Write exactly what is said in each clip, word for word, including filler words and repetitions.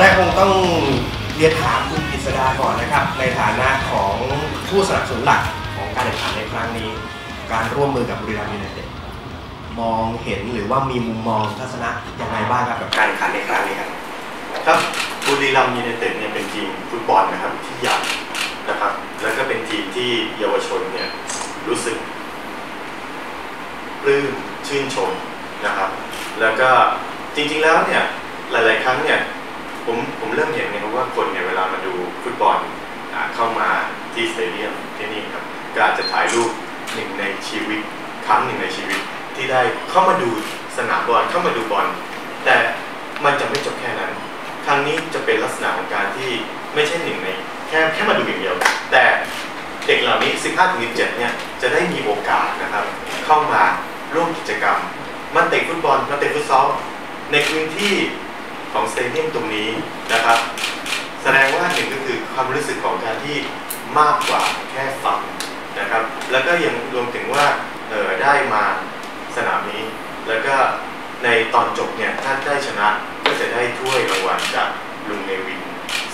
แรกคงต้องเรียนถามคุณกฤษดาก่อนนะครับในฐานะของผู้สนับสนุนหลักของการแข่งขันในครั้งนี้การร่วมมือกับบุรีรัมย์ยูไนเต็ดมองเห็นหรือว่ามีมุมมองทัศนะยังไงบ้างครับกับการแข่งขันในครั้งนี้ครับครับบุรีรัมย์ยูไนเต็ดเนี่ยเป็นทีมฟุตบอลนะครับที่ใหญ่นะครับแล้วก็เป็นทีมที่เยาวชนเนี่ยรู้สึกปลื้มชื่นชมนะครับแล้วก็จริงๆแล้วเนี่ยหลายๆครั้งเนี่ยผมผมเริ่มเห็นนะครับว่าคนเนี่ยเวลามาดูฟุตบอลเข้ามาที่สเตเดียมที่นี่ครับก็อาจจะถ่ายรูปหนึ่งในชีวิตครั้งหนึ่งในชีวิตที่ได้เข้ามาดูสนามบอลเข้ามาดูบอลแต่มันจะไม่จบแค่นั้นครั้งนี้จะเป็นลักษณะของการที่ไม่ใช่หนึ่งในแค่แค่มาดูอย่างเดียวแต่เด็กเหล่านี้ สิบห้าถึงสิบเจ็ด เนี่ยจะได้มีโอกาสนะครับเข้ามาร่วมกิจกรรมมาเตะฟุตบอลมาเตะฟุตซอลในพื้นที่ของสเตเดียมตรงนี้นะครับแสดงว่าหนึ่งก็คือความรู้สึกของการที่มากกว่าแค่ฝันนะครับแล้วก็ยังรวมถึงว่าเออได้มาสนามนี้แล้วก็ในตอนจบเนี่ยท่านได้ชนะก็จะได้ถ้วยรางวัลจากลุงเนวิน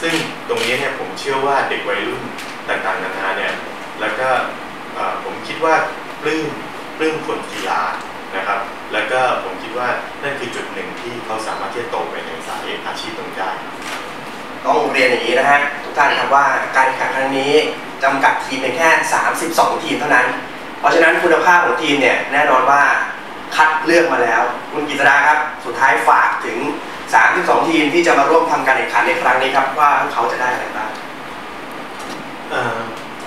ซึ่งตรงนี้เนี่ยผมเชื่อว่าเด็กวัยรุ่นต่างๆนานาเนี่ยแล้วก็ผมคิดว่าปลื้มปลื้มคนกีฬานะครับแล้วก็ผมคิดว่านั่นคือจุดหนึ่งที่เขาสามารถที่จะโตไปในสายอาชีพตรงได้ต้องเรียนอย่างนี้นะฮะทุกท่านครับว่าการแข่งขันครั้งนี้จำกัดทีมเป็นแค่สามสิบสองทีมเท่านั้นเพราะฉะนั้นคุณภาพของทีมเนี่ยแน่นอนว่าคัดเลือกมาแล้วคุณกฤษดาครับสุดท้ายฝากถึงสามสิบสองทีมที่จะมาร่วมทำการแข่งขันในครั้งนี้ครับว่าเขาจะได้อะไรบ้าง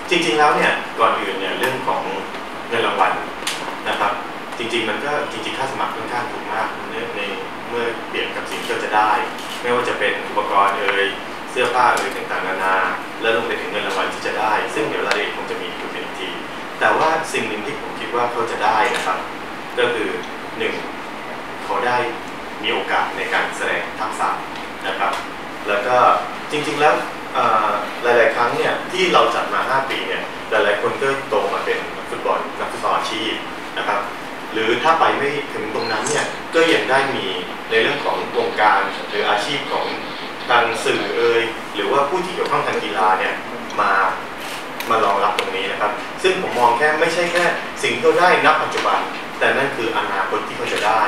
จริงๆแล้วเนี่ยก่อนอื่นเนี่ยเรื่องของเงินรางวัลนะครับจริงๆมันก็จริงๆค่าสมัครค่อนข้างถูกมากในเมื่อเปรียบกับสิ่งที่เราจะได้ไม่ว่าจะเป็นอุปกรณ์เอ่ยเสื้อผ้าเอ่ยต่างๆนานาและลงไปถึงเงินรางวัลที่จะได้ซึ่งเดี๋ยวรายละเอียดคงจะมีอยู่เป็นทีแต่ว่าสิ่งหนึ่งที่ผมคิดว่าเขาจะได้นะครับก็คือหนึ่งเขาได้มีโอกาสในการแสดงทักษะนะครับแล้วก็จริงๆแล้วหลายๆครั้งเนี่ยที่เราจัดมาห้าปีเนี่ยหลายๆคนก็โตมาเป็นนักฟุตบอลนักฟุตซอลอาชีพนะครับหรือถ้าไปไม่ถึงตรงนั้นเนี่ยก็ยังได้มีในเรื่องของวงการหรืออาชีพของทางสื่อเอ่ยหรือว่าผู้ที่เกี่ยวข้องทางกีฬาเนี่ยมามารองรับตรงนี้นะครับซึ่งผมมองแค่ไม่ใช่แค่สิ่งที่เขาได้นับปัจจุบันแต่นั่นคืออนาคตที่เขาจะได้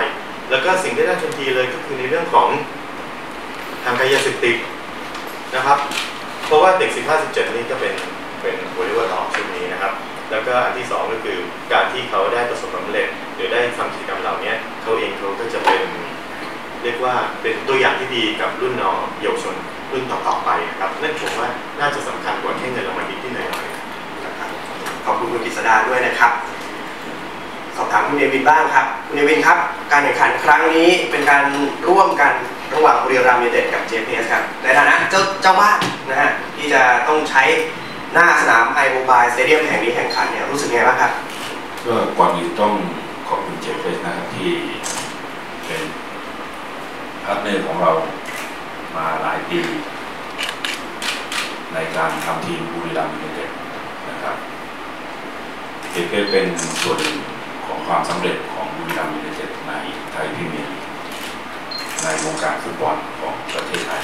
แล้วก็สิ่งที่ได้ทันทีเลยก็คือในเรื่องของทางกายสิทธิ์นะครับเพราะว่าเด็ก สิบห้าถึงสิบเจ็ด นี่ก็เป็นเป็นบริวารของชุดนี้นะครับแล้วก็อันที่สองก็คือการที่เขาได้ประสบความสำเร็จหรือได้ทำกิจกรรมเหล่านี้เขาเองเขาก็จะเป็นเรียกว่าเป็นตัวอย่างที่ดีกับรุ่นน้องเยาวชนรุ่นต่อๆไปนะครับนั่นผมว่าน่าจะสำคัญกว่าแค่เงินรางวัลนิดหน่อยนะครับขอบคุณคุณกฤษดาด้วยนะครับสอบถามคุณเนวินบ้างครับคุณเนวินครับการแข่งขันครั้งนี้เป็นการร่วมกันระหว่างบุรีรัมย์ยูไนเต็ดกับ เจ พี เอส ครับในฐานะเจ้าเจ้าบ้านนะฮะที่จะต้องใช้หน้าสนามไอโมบายสเตเดียมแห่งนี้แข่งขันเนี่ยรู้สึกไงบ้างครับก็ก่อนอื่นต้องขอบคุณ เจ พี เอส นะครับที่เป็นพาร์ทเนอร์ของเรามาหลายปีในการทำทีมบุรีรัมย์ยูไนเต็ดนะครับ เจ พี เอส เป็นส่วนหนึ่งของความสำเร็จของบุรีรัมย์ยูไนเต็ดในไทยพรีเมียร์ลีกในวงการฟุตบอลของประเทศไทย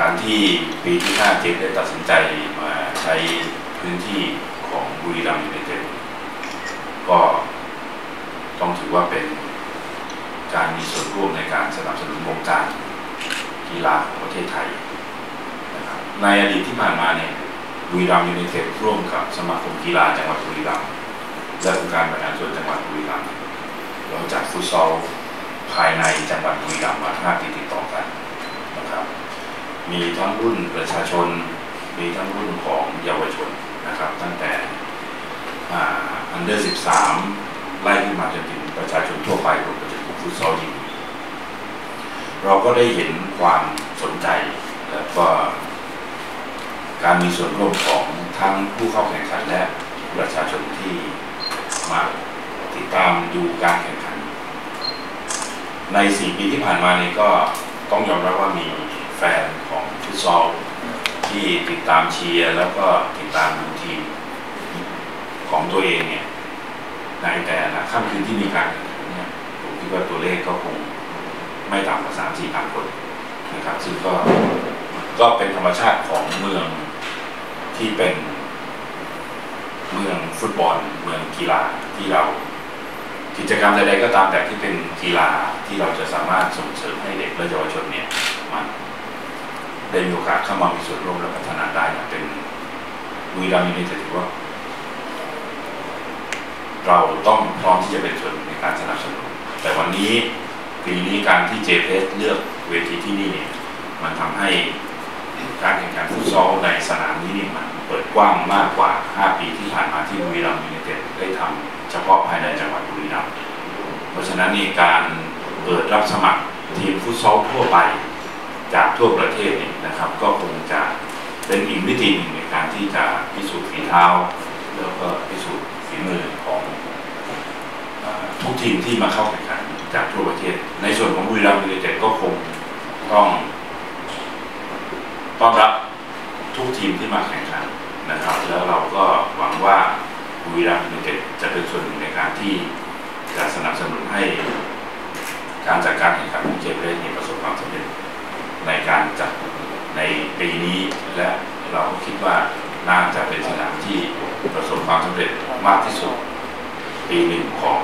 การที่ปีที่ห้าเจได้ตัดสินใจมาใช้พื้นที่ของบุรีรัมย์ยูไนเต็ดก็ต้องถือว่าเป็นการมีส่วนร่วมในการสนับสนุนวงการกีฬาของประเทศไทยนะครับในอดีตที่ผ่านมาเนี่ยบุรีรัมย์ยูไนเต็ดร่วมกับสมาคมกีฬาจังหวัดบุรีรัมย์และองค์การบริหารส่วนจังหวัดบุรีรัมย์เราจัดฟุตซอลภายในจังหวัดบุรีรัมย์มาห้าปีติดต่อกันนะครับมีทั้งรุ่นประชาชนมีทั้งรุ่นของเยาวชนนะครับตั้งแต่อันเดอร์สิบสามไล่ขึ้นมาจนถึงประชาชนทั่วไปรวมไปถึงฟุตซอลหญิงเราก็ได้เห็นความสนใจและก็การมีส่วนร่วมของทั้งผู้เข้าแข่งขันและประชาชนที่มาติดตามดูการแข่งขันในสี่ปีที่ผ่านมานี้ก็ต้องยอมรับว่ามีแฟนของฟุตซอลที่ติดตามเชียร์แล้วก็ติดตามดูทีมของตัวเองเนี่ยในแต่ละค่ำคืนที่มีการเนี่ยผมคิดว่าตัวเลขก็คงไม่ต่ำกว่าสามสี่พันคน นะครับซึ่งก็ก็เป็นธรรมชาติของเมืองที่เป็นเมืองฟุตบอลเมืองกีฬาที่เรากิจกรรมใดๆก็ตามแต่ที่เป็นกีฬาที่เราจะสามารถส่งเสริมให้เด็กและเยาวชนเนี่ยมันได้มีโอกาสเข้ามามีส่วนร่วมและพัฒนาได้เป็นบุรีรัมย์ยูไนเต็ดถือว่าเราต้องพร้อมที่จะเป็นส่วนในการสนับสนุนแต่วันนี้ปีนี้การที่ เจ พี เอส เลือกเวทีที่นี่เนี่ยมันทำให้การแข่งขันฟุตซอลในสนามนี้เนี่ยมันเปิดกว้างมากกว่าห้าปีที่ผ่านมาที่บุรีรัมย์ยูไนเต็ดได้ทำเฉพาะภายในจังหวัดบุรีรัมย์เพราะฉะนั้นนี่การเปิดรับสมัครทีมฟุตซอลทั่วไปจากทั่วประเทศเนี่ยนะครับก็คงจะเป็นอีกวิธีหนึ่งในการที่จะพิสูจน์ฝีเท้าแล้วก็พิสูจน์ฝีมือของทุกทีมที่มาเข้าแข่งขันจากทั่วประเทศในส่วนของบุรีรัมย์ยูไนเต็ดก็คงต้องต้อนรับทุกทีมที่มาแข่งขันนะครับแล้วเราก็หวังว่าบุรีรัมย์ยูไนเต็ดจะเป็นส่วนหนึ่งในการที่จะสนับสนุนให้การจัดการแข่งขันของเจ พี เอสเนี่ยประสบความสำเร็จในการจัดในปีนี้และเราคิดว่าน่าจะเป็นสนามที่ประสบความสำเร็จมากที่สุดปีหนึ่งของ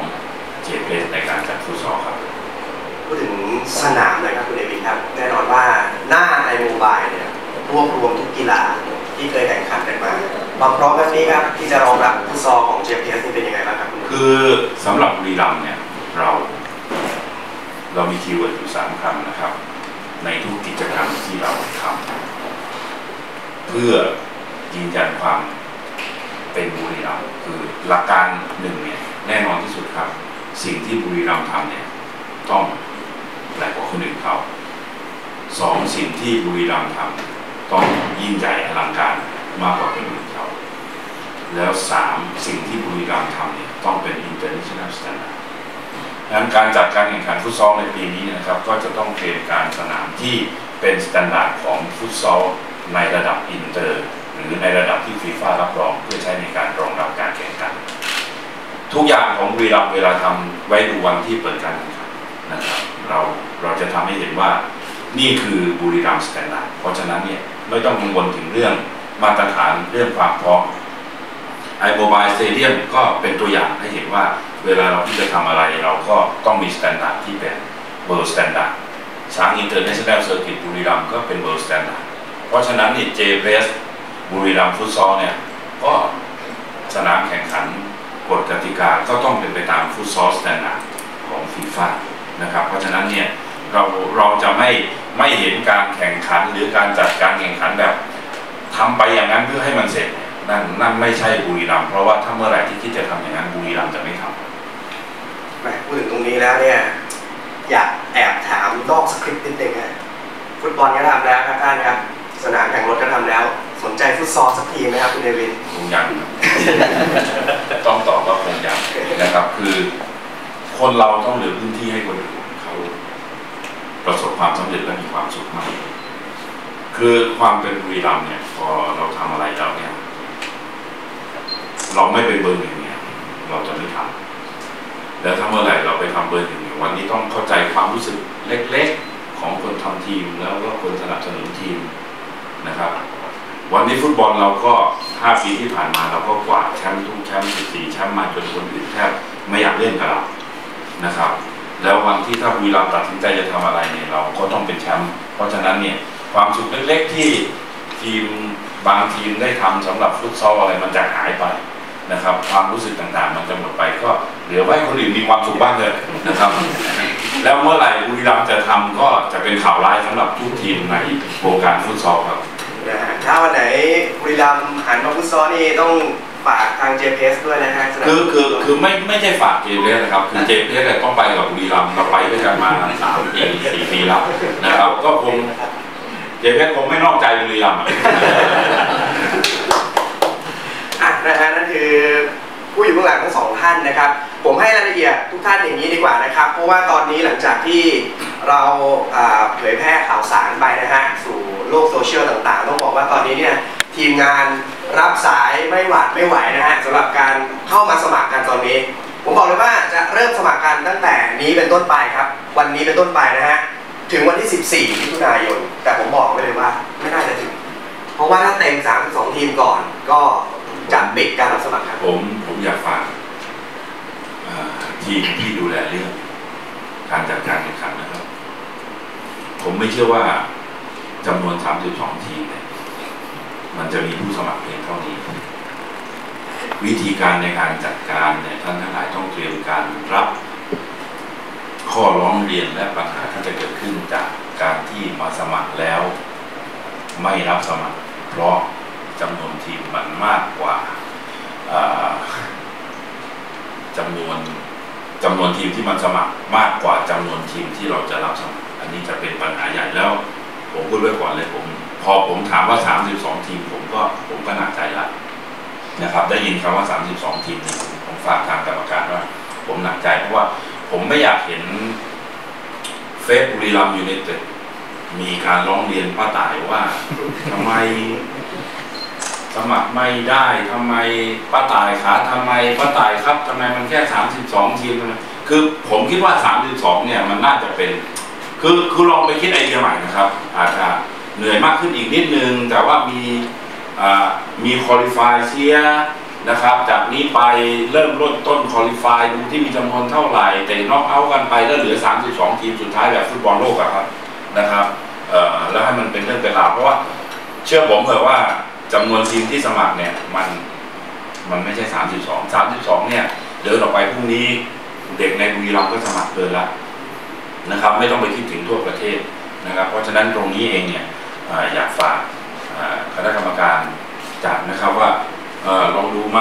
เจ พี เอสในการจัดฟุตซอลครับพูดถึงสนามเลยครับคุณเดวิดครับแน่นอนว่าหน้าไอโมบายเนี่ยรวบรวมทุกกีฬาที่เคยแข่งขันกันมาความพร้อมแบบนี้ครับที่จะรองรับฟุตซอลของ เจ พี เอส เป็นยังไงบ้างครับคือสำหรับบุรีรัมย์เนี่ยเราเรามีคีย์เวิร์ดอยู่สามคำนะครับในทุกกิจกรรมที่เราทำเพื่อยืนยันความเป็นบุรีรัมย์คือหลักการหนึ่งเนี่ยแน่นอนที่สุดครับสิ่งที่บุรีรัมย์ทำเนี่ยต้องแปลกกว่าคนอื่นเขาสองสิ่งที่บุรีรัมย์ทำต้องยิ่งใหญ่อลังการมากกว่าคนอื่นเขาแล้วสามสิ่งที่บุรีรัมย์ทำเนี่ยต้องเป็น international standardดังนั้นการจัดการแข่งขันฟุตซอลในปีนี้นะครับก็จะต้องเป็นการสนามที่เป็นมาตรฐานของฟุตซอลในระดับอินเตอร์หรือในระดับที่ฟีฟ่ารับรองเพื่อใช้ในการรองรับการแข่งขันทุกอย่างของบุรีรัมย์เวลาทำไว้ดูวันที่เปิดการแข่งขันนะครับเราเราจะทำให้เห็นว่านี่คือบุรีรัมย์มาตรฐานเพราะฉะนั้นเนี่ยไม่ต้องกังวลถึงเรื่องมาตรฐานเรื่องความพร้อมไอโมบายสเตเดียมก็เป็นตัวอย่างให้เห็นว่าเวลาเราที่จะทำอะไรเราก็ต้องมีมาตรฐานที่เป็นเวิลด์มาตรฐานช้างอินเตอร์เนชั่นแนลเซอร์กิตบุรีรัมย์ก็เป็นเวิลด์มาตรฐานเพราะฉะนั้นนี่ เจ พี เอส บุรีรัมย์ฟุตซอลเนี่ยก็สนามแข่งขันกฎกติกาก็ต้องเป็นไปตามฟุตซอลมาตรฐานของฟีฟ่านะครับเพราะฉะนั้นเนี่ยเราเราจะไม่ไม่เห็นการแข่งขันหรือการจัดการแข่งขันแบบทำไปอย่างนั้นเพื่อให้มันเสร็จนั่นนั่นไม่ใช่บุรีรัมย์เพราะว่าถ้าเมื่อไหร่ที่คิดจะทำอย่างนั้นบุรีรัมย์จะไม่ทำพูดถึงตรงนี้แล้วเนี่ยอยากแอบถามนอกสคริปต์นิดนึงนะฟุตบอลก็ทำแล้วครับท่านครับสนามแข่งรถก็ทำแล้วสนใจฟุตซอลสักทีไหมครับคุณเดวินคงยังต้องตอบว่าคงยังนะครับคือคนเราต้องเหลือพื้นที่ให้คนอื่นเขาประสบความสำเร็จและมีความสุขมากคือความเป็นบุรีรัมย์เนี่ยพอเราทำอะไรแล้วเนี่ยเราไม่เป็นเบอร์หนึ่งเนี่ยเราจะไม่ทำแล้วถ้าเมื่อไหร่เราไปทำเบอร์หนึ่งวันนี้ต้องเข้าใจความรู้สึกเล็กๆของคนทำทีมแล้วก็คนสนับสนุนทีมนะครับวันนี้ฟุตบอลเราก็ห้าปีที่ผ่านมาเราก็กวาดแชมป์ทุกแชมป์สิบสี่แชมป์มาจนคนอื่นแทบไม่อยากเล่นกับเรานะครับแล้ววันที่ถ้าบุรีรัมย์ตัดสินใจจะทำอะไรเนี่ยเราก็ต้องเป็นแชมป์เพราะฉะนั้นเนี่ยความสุขเล็กๆที่ทีมบางทีมได้ทำสำหรับฟุตซอลอะไรมันจะหายไปนะครับความรู้สึกต่างๆมันจะหมดไปก็เหลือไว้คนอื่นมีความสุขบ้างเลยนะครับแล้วเมื่อไหร่บุรีรัมย์จะทำก็จะเป็นข่าวร้ายสำหรับทุกทีมในวงการฟุตซอลครับถ้าวันไหนบุรีรัมย์หันมาฟุตซอลนี่ต้องฝากทาง เจ พี เอส ด้วยนะฮะคือคือคือไม่ไม่ใช่ฝาก เจ พี เอส นะครับคือ เจ พี เอส ต้องไปกับบุรีรัมย์เราไปด้วยกันมาสามปีสี่ปีแล้วนะครับก็คง เจ พี เอส คงไม่นอกใจบุรีรัมย์นะฮะนั่นคือผู้อยู่เบื้องหลังทั้งสองท่านนะครับผมให้รายละเอียดทุกท่านอย่างนี้ดีกว่านะครับเพราะว่าตอนนี้หลังจากที่เราเผยแพร่ข่าวสารไปนะฮะสู่โลกโซเชียลต่างๆต้องบอกว่าตอนนี้เนี่ยทีมงานรับสายไม่หวาดไม่ไหวนะฮะสำหรับการเข้ามาสมัครกันตอนนี้ผมบอกเลยว่าจะเริ่มสมัครกันตั้งแต่นี้เป็นต้นไปครับวันนี้เป็นต้นไปนะฮะ ถึงวันที่สิบสี่มิถุนายนแต่ผมบอกไว้เลยว่าไม่น่าจะถึงเพราะว่าถ้าเต็มสามสิบสองทีมก่อนก็จะปิดการรับสมัครครับผมผมอยากฝากทีมที่ดูแลเรื่องการจัดการแข่งขันนะครับผมไม่เชื่อว่าจำนวนสามสิบสองทีมเนี่ยมันจะมีผู้สมัครเพียงเท่านี้วิธีการในการจัดการเนี่ยท่านทั้งหลายต้องเตรียมการรับข้อร้องเรียนและปัญหาที่จะเกิดขึ้นจากการที่มาสมัครแล้วไม่รับสมัครเพราะจำนวนทีมมันมากกว่าจำนวนจำนวนทีมที่มันสมัครมากกว่าจำนวนทีมที่เราจะรับสมัครอันนี้จะเป็นปัญหาใหญ่แล้วผมพูดไว้ก่อนเลยผมพอผมถามว่าสามสิบสองทีมผมก็ผมก็หนักใจละนะครับได้ยินคำว่าสามสิบสองทีมผมฝากทางกรรมการว่าผมหนักใจเพราะว่าผมไม่อยากเห็นเฟซบุรีรัมย์ยูไนเต็ดมีการร้องเรียนป้าต่ายว่าทำไมสมัครไม่ได้ทำไมป้าต่ายขาทำไมป้าต่ายครับทำไมมันแค่สามสิบสองทีมนะคือผมคิดว่าสามสิบสองเนี่ยมันน่าจะเป็นคือคือลองไปคิดไอเดียใหม่นะครับอาจจะเหนื่อยมากขึ้นอีกนิดนึงแต่ว่ามีมีคอลิฟายเชียนะครับจากนี้ไปเริ่มลดต้นคอลิฟายดูที่มีจำนวนเท่าไหร่แต่นอกเอากันไปแล้วเหลือสามสิบสองทีมสุดท้ายแบบฟุตบอลโลกอะครับนะครับแล้วให้มันเป็นเรื่องเป็นราวเพราะว่าเชื่อผมเถอะว่าจำนวนทีมที่สมัครเนี่ยมันมันไม่ใช่สามสิบสอง สามสิบสองเนี่ยเดินออกไปพรุ่งนี้เด็กในบุรีรัมย์ก็สมัครเกินละนะครับไม่ต้องไปคิดถึงทั่วประเทศนะครับเพราะฉะนั้นตรงนี้เองเนี่ยอยากฝากคณะกรรมการจัดนะครับว่าลองดูไหม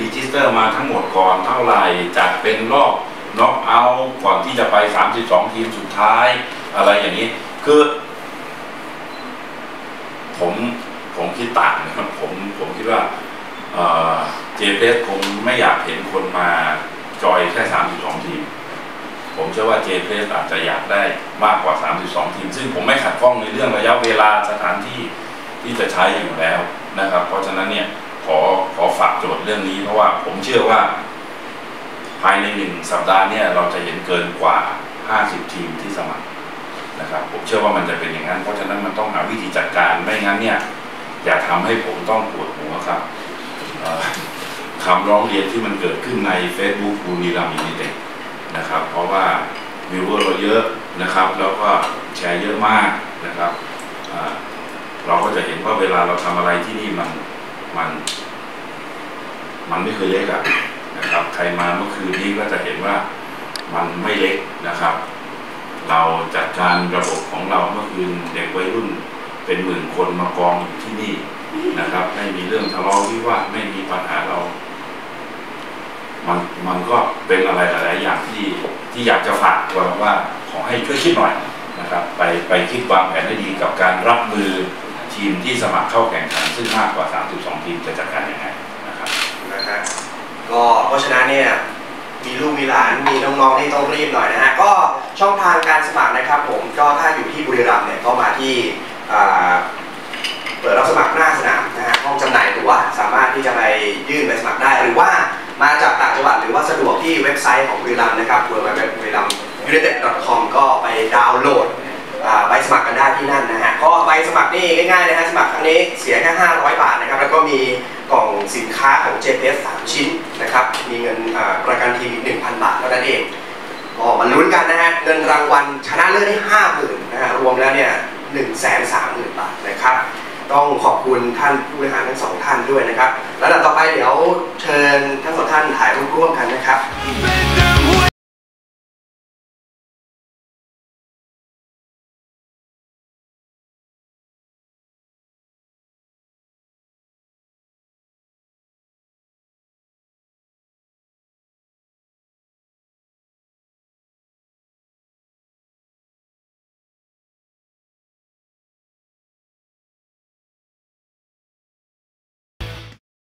รีจิสเตอร์มาทั้งหมดก่อนเท่าไหร่จัดเป็นรอบน็อกเอาท์ก่อนที่จะไปสามสิบสองทีมสุดท้ายอะไรอย่างนี้คือผมผมคิดต่างนะครับผมผมคิดว่าเจเพสคงไม่อยากเห็นคนมาจอยแค่สามสิบสองทีมผมเชื่อว่าเจเพสอาจจะอยากได้มากกว่าสามสิบสองทีมซึ่งผมไม่ขัดข้องในเรื่องระยะเวลาสถานที่ที่จะใช้อยู่แล้วนะครับเพราะฉะนั้นเนี่ยขอขอฝากโจทย์เรื่องนี้เพราะว่าผมเชื่อว่าภายในหนึ่งสัปดาห์เนี่ยเราจะเห็นเกินกว่าห้าสิบทีมที่สมัครนะครับผมเชื่อว่ามันจะเป็นอย่างนั้นเพราะฉะนั้นมันต้องหาวิธีจัดการไม่งั้นเนี่ยอย่าทำให้ผมต้องปวดหัวครับคำร้องเรียนที่มันเกิดขึ้นใน Facebook บุรีรัมย์ยูไนเต็ดนะครับเพราะว่าวิวเวอร์เราเยอะนะครับแล้วก็แชร์เยอะมากนะครับเราก็จะเห็นว่าเวลาเราทำอะไรที่นี่มันมันมันไม่เคยเล็กอะนะครับใครมาเมื่อคืนนี้ก็จะเห็นว่ามันไม่เล็กนะครับเราจัดการระบบของเราเมื่อคืนเด็กวัยรุ่นเป็นหมื่นคนมากองอยู่ที่นี่นะครับไม่มีเรื่องทะเลาะวิวาทไม่มีปัญหาเรามันมันก็เป็นอะไรหลายๆอย่างที่ที่อยากจะฝากว่าขอให้ช่วยคิดหน่อยนะครับไปไปคิดวางแผนให้ดีกับการรับมือทีมที่สมัครเข้าแข่งขันซึ่งมากกว่าสามสิบสองทีมจะจัดการยังไงนะครับนะฮะก็เพราะฉะนั้นเนี่ยมีลูกมีหลานมีน้องๆที่ต้องรีบหน่อยนะฮะก็ช่องทางการสมัครนะครับผมก็ถ้าอยู่ที่บุรีรัมย์เนี่ยก็มาที่เปิดรับสมัครหน้าสนามนะฮะห้องจำหน่ายตั๋วสามารถที่จะไปยื่นใบสมัครได้หรือว่ามาจากต่างจังหวัดหรือว่าสะดวกที่เว็บไซต์ของบุรีรัมย์นะครับบุรีรัมย์ยูไนเต็ด ดอท คอม ก็ไปดาวน์โหลดใบสมัครกันได้ที่นั่นนะฮะก็ใบสมัครนี่ง่ายๆนะฮะสมัครครั้งนี้เสียแค่ห้าร้อยบาทนะครับแล้วก็มีกล่องสินค้าของ เจ พี เอส สามชิ้นนะครับมีเงินประกันทีมอีก หนึ่งพัน บาทเท่านั้นเองก็มาลุ้นกันนะฮะเงินรางวัลชนะเลิศได้ ห้าหมื่น นะฮะรวมแล้วเนี่ย หนึ่งแสนสามหมื่น บาทนะครับต้องขอบคุณท่านผู้บริหารทั้งสองท่านด้วยนะครับแล้วต่อไปเดี๋ยวเชิญทั้งสองท่านถ่ายรูปร่วมกันนะครับ